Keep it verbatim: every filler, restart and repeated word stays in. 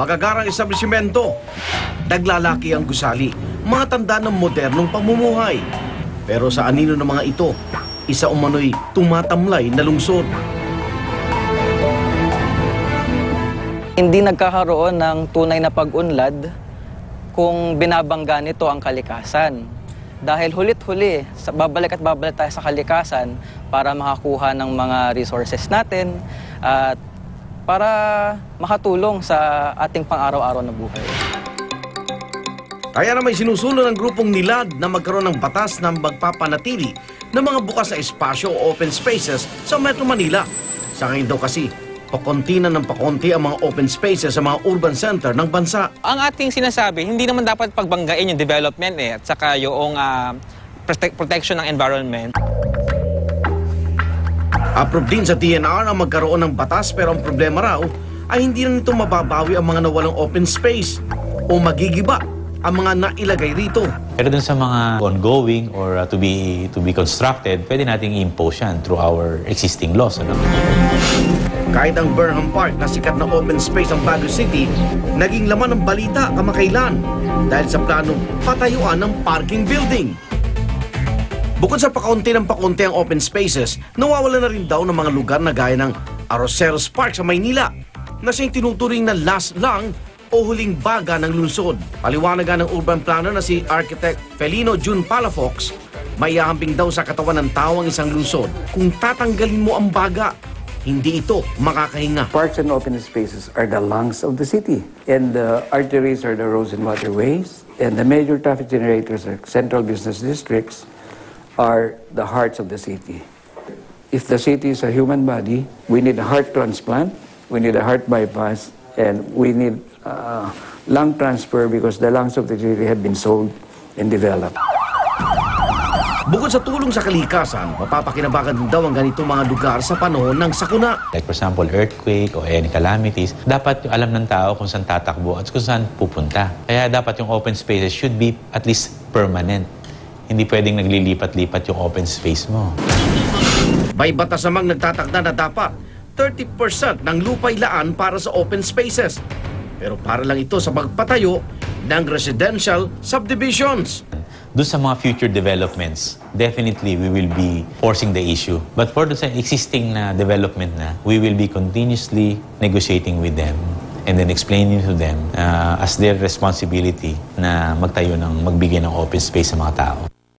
magagarang establishmento, naglalaki ang gusali, mga tanda ng modernong pamumuhay. Pero sa anino ng mga ito, isa umano'y tumatamlay na lungsod. Hindi nagkakaroon ng tunay na pag-unlad kung binabangga nito ang kalikasan. Dahil hulit-huli, babalik at babalik tayo sa kalikasan para makakuha ng mga resources natin at para makatulong sa ating pang-araw-araw na buhay. Kaya naman sinusulong ng grupong Nilad na magkaroon ng batas na magpapanatili ng mga bukas na espasyo o open spaces sa Metro Manila. Sa ngayon daw kasi, pakonti na ng pakonti ang mga open spaces sa mga urban center ng bansa. Ang ating sinasabi, hindi naman dapat pagbanggain yung development eh, at saka yung uh, prote protection ng environment. Approve din sa D E N R ang magkaroon ng batas, pero ang problema raw ay hindi na nito mababawi ang mga nawalang open space o magigiba ang mga nailagay rito. Pero dun sa mga ongoing or uh, to be to be constructed, pwede nating i-impose yan through our existing laws. Ano? Kahit ang Burnham Park na sikat na open space ng Baguio City, naging laman ng balita kamakailan dahil sa planong patayuan ng parking building. Bukod sa pakaunti ng pakaunti ang open spaces, nawawala na rin daw ng mga lugar na gaya ng Arroceros Park sa Maynila na siyang tinuturing na last lang o huling baga ng lungsod. Paliwanagan ng urban planner na si Architect Felino Jun Palafox, may ahambing daw sa katawan ng tao ang isang lungsod kung tatanggalin mo ang baga. Hindi ito makakahinga. Parks and open spaces are the lungs of the city. And the arteries are the roads and waterways. And the major traffic generators are central business districts, are the hearts of the city. If the city is a human body, we need a heart transplant, we need a heart bypass, and we need uh, lung transfer because the lungs of the city have been sold and developed. Bukod sa tulong sa kalikasan, mapapakinabangan din daw ang ganitong mga lugar sa panahon ng sakuna. Like for example, earthquake o any calamities, dapat yung alam ng tao kung saan tatakbo at kung saan pupunta. Kaya dapat yung open spaces should be at least permanent. Hindi pwedeng naglilipat-lipat yung open space mo. May batas namang nagtatakda na dapat thirty percent ng lupa ilaan para sa open spaces. Pero para lang ito sa pagpatayo ng residential subdivisions. Doon sa mga future developments, definitely we will be forcing the issue. But for the existing na development na, we will be continuously negotiating with them and then explaining to them uh, as their responsibility na magtayo ng magbigay ng open space sa mga tao.